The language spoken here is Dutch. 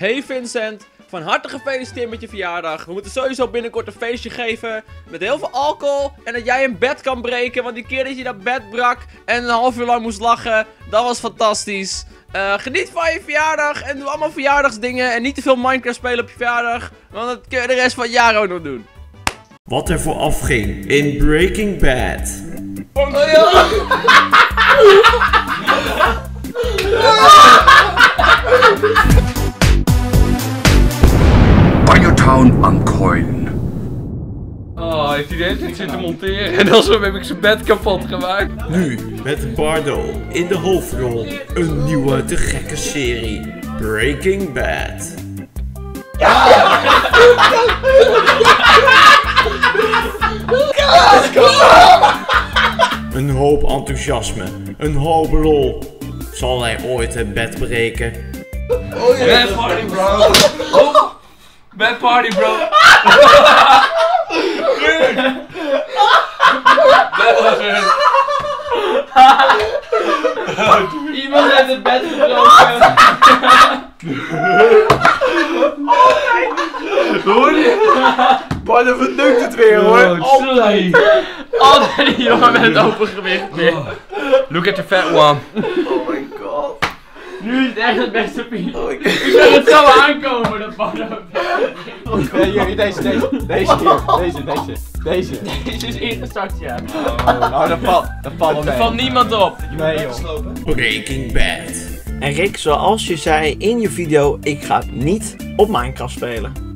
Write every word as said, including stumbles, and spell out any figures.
Hey Vincent, van harte gefeliciteerd met je verjaardag. We moeten sowieso binnenkort een feestje geven met heel veel alcohol en dat jij een bed kan breken. Want die keer dat je dat bed brak en een half uur lang moest lachen, dat was fantastisch. Uh, geniet van je verjaardag en doe allemaal verjaardagsdingen en niet te veel Minecraft spelen op je verjaardag. Want dat kun je de rest van het jaar ook nog doen. Wat er voor afging in Breaking Bad. Oh nee, ja. Oh, heeft hij de hele tijd zitten monteren en alsof heb ik zijn bed kapot gemaakt. Nu met Bardo in de hoofdrol, een nieuwe te gekke serie, Breaking Bad. Ja! Een hoop enthousiasme, een hoop lol. Zal hij ooit het bed breken? Oh ja, yeah. Party bro! Oh. Bad party, bro! Dude! Dat was het! Iemand heeft het bed gebroken! Hoor je? Bardo verdukt het weer, hoor! Altijd! Altijd die jongen met het opengewicht weer! Look at the fat one! Oh my god! Nu is het echt het beste piet. Oh, ik zou het zo aankomen, dat Bardo. Nee, jullie, deze, deze, deze keer. Deze, deze, deze. Deze is ingestart, ja. Oh, oh dat valt, dat valt wel mee. Er valt niemand op. Nee, joh. Breaking Bad. En Rick, zoals je zei in je video, ik ga niet op Minecraft spelen.